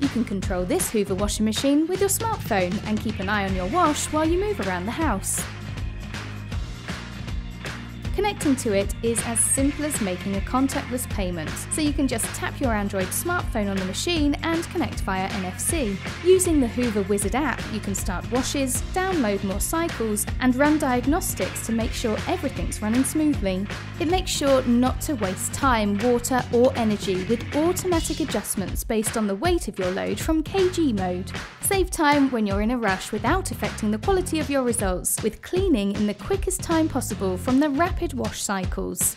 You can control this Hoover washing machine with your smartphone and keep an eye on your wash while you move around the house. Connecting to it is as simple as making a contactless payment, so you can just tap your Android smartphone on the machine and connect via NFC. Using the Hoover Wizard app, you can start washes, download more cycles, and run diagnostics to make sure everything's running smoothly. It makes sure not to waste time, water, or energy with automatic adjustments based on the weight of your load from KG mode. Save time when you're in a rush without affecting the quality of your results, with cleaning in the quickest time possible from the rapid wash cycles.